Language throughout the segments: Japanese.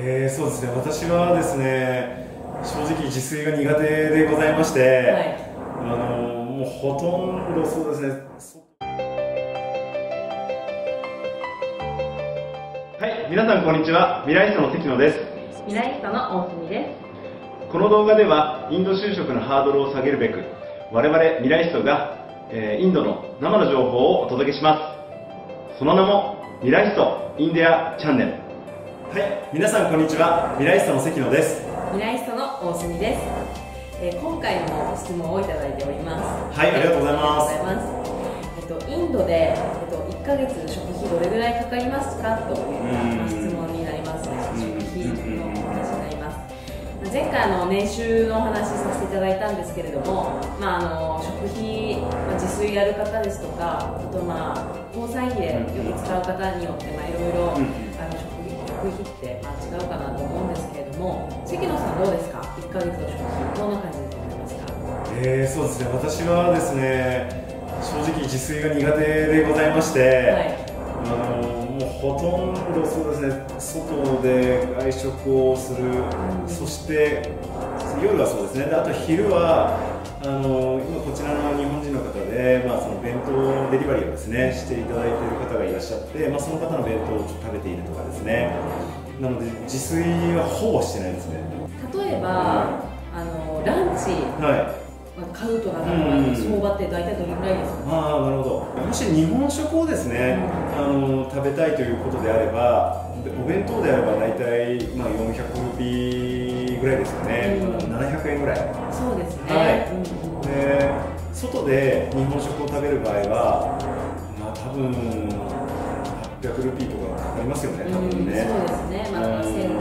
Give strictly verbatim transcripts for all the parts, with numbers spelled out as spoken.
えー、そうですね、私はですね、正直自炊が苦手でございまして、はい、あのもうほとんどそうですね。はい、皆さんこんにちは。未来ストの関野です。未来ストの大隅です。この動画ではインド就職のハードルを下げるべく、我々未来ストが、えー、インドの生の情報をお届けします。その名も未来ストインデアチャンネル。はい、皆さんこんにちは。未来ストの関野です。未来ストの大隅です。えー、今回も質問をいただいております。はい、ありがとうございます。えっと、インドで、えっと、いっかげつ食費どれぐらいかかりますかという質問になりますね。食費のお話になります。前回の年収のお話させていただいたんですけれども、まあ、あの食費、まあ、自炊やる方ですとか、あと、まあ、交際費でよく使う方によっていろいろ食費って、まあ、違うかなと思うんですけれども、関野さんどうですか？いっかげつの食費どんな感じで思いますか？えー、そうですね、私はですね、正直自炊が苦手でございまして、はい、あのもうほとんどそうですね、外で外食をする、うん、そして夜はそうですね、であと昼はあの今こちらの日本人の方で、まあ、その弁当のデリバリーをですねしていただいている方がいらっしゃって、まあ、その方の弁当を食べているとかですね、なので自炊はほぼしてないですね。例えば、うん、あのランチ、はい、買うとなる相場って大体どれぐらいですか？ああ、なるほど。もし日本食をですね、あの食べたいということであれば、お弁当であれば大体、まあ、よんひゃくルピーぐらいですかね、うん、ななひゃくえんぐらい。そうですね、はい、で外で日本食を食べる場合は、まあ、多分はっぴゃくルピーとかかかりますよね、多分ね。そうですね、まあ、せんに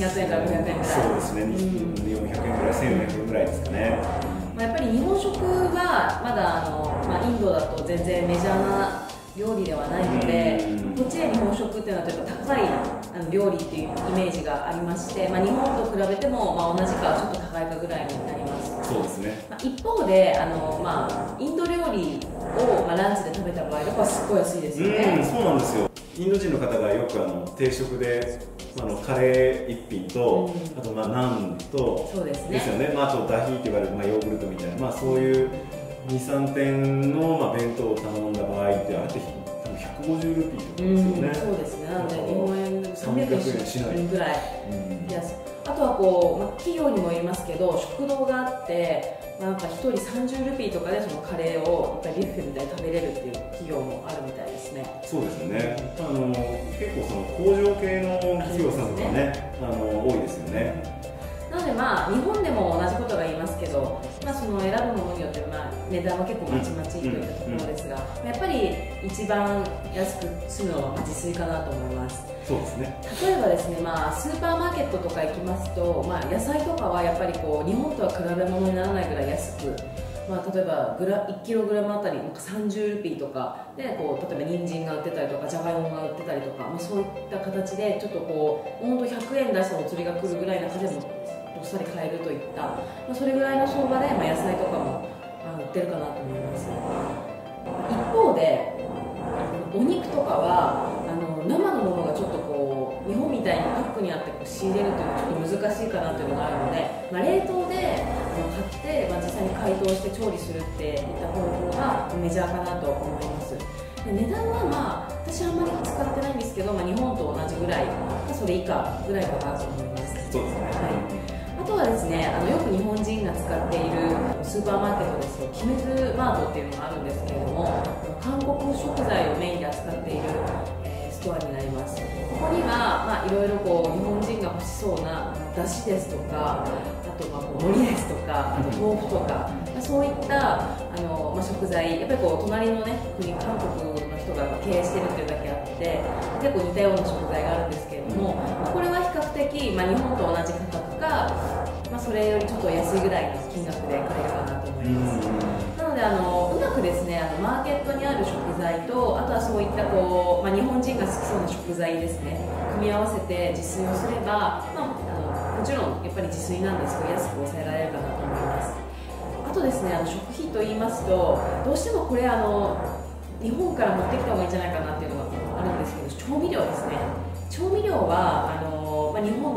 ひゃくえんからごひゃくえんぐらい。そうですね、よんひゃくえんぐらい、せんよんひゃくえんぐらいですかね。やっぱり日本食はまだあの、まあ、インドだと全然メジャーな料理ではないので、こっちで日本食っていうのはちょっと高いあの料理っていうイメージがありまして、まあ、日本と比べても、まあ、同じかちょっと高いかぐらいになります。そうですね、まあ、一方であの、まあ、インド料理を、まあ、ランチで食べた場合とかはすっごい安いですよね。うん、そうなんですよ。インド人の方がよくあの定食であのカレー一品と、うん、あとまあナンとですよね、まあ、あとダヒーって言われる、まあ、ヨーグルトみたいな、まあ、そういうに、さんてんのまあ弁当を頼んだ場合ってあれってひゃくごじゅうルピーとかですよね。そうですね、なので日本円でさんびゃくえんぐらい。あとはこう、まあ、企業にも言いますけど、食堂があってなんかひとりさんじゅうルピーとかでそのカレーをビュッフェみたいに食べれるっていう企業もあるみたいですね。そうですよね、あの結構その工場系の企業さんとかね、あの多いですよね。なのでまあ日本でも同じことが言いますけど、まあ、その選ぶものによってまあ値段は結構まちまちといったところですが、やっぱり一番安く済むのは自炊かなと思います。そうですね、例えばですね、まあ、スーパーマーケットとか行きますと、まあ、野菜とかはやっぱりこう日本とは比べ物にならないぐらい安く、まあ、例えばグラいちキログラムあたりさんじゅうルピーとかで、こう例えば人参が売ってたりとかじゃがいもが売ってたりとか、まあ、そういった形でちょっとこうほんとひゃくえん出したお釣りが来るぐらいの中でもどっさり買えるといった、まあ、それぐらいの相場で、まあ、野菜とかも売ってるかなと思います。一方でお肉とかは生のものがちょっとこう日本みたいにパックにあってこう仕入れるというのはちょっと難しいかなというのがあるので、まあ、冷凍で買って、まあ、実際に解凍して調理するっていった方法がメジャーかなと思います。で値段はまあ私はあんまり使ってないんですけど、まあ、日本と同じぐらいかそれ以下ぐらいかなと思います。そうですね、はい、あとはですね、あのよく日本人が使っているスーパーマーケットですとキメズマートっていうのがあるんですけれども、韓国食材をメインで扱っているストアになります。ここには、まあ、いろいろこう日本人が欲しそうなだしですとか、あとはこう海苔ですとか、あと豆腐とか、まあ、そういったあの、まあ、食材、やっぱりこう隣の、ね、国、韓国の人が経営してるっていうだけあって結構似たような食材があるんですけれども、まあ、これは比較的、まあ、日本と同じ価格か、まあ、それよりちょっと安いぐらいの金額で買えるかなと思います。あのうまくですね、あのマーケットにある食材と、あとはそういったこう、まあ、日本人が好きそうな食材ですね、組み合わせて自炊をすれば、まあ、あのもちろんやっぱり自炊なんですけど安く抑えられるかなと思います。あとですね、あの食費といいますと、どうしてもこれあの日本から持ってきた方がいいんじゃないかなっていうのがあるんですけど、調味料ですね。調味料はあの、まあ、日本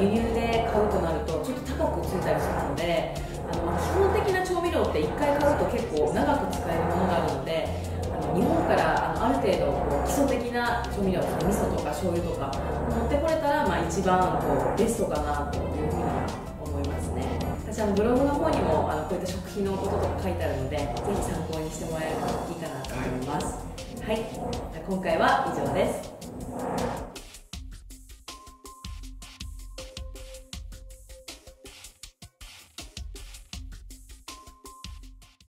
輸入で買うとなるとちょっと高くついたりするので、あの基本的な調味料っていっかい買うと結構長く使えるものがあるので、あの日本からあのある程度こう基礎的な調味料ですね、味噌とか醤油とか持ってこれたら、まあ、一番こうベストかなというふうに思いますね。私あのブログの方にもあのこういった食品のこととか書いてあるので、ぜひ参考にしてもらえるといいかなと思います。はい、今回は以上です。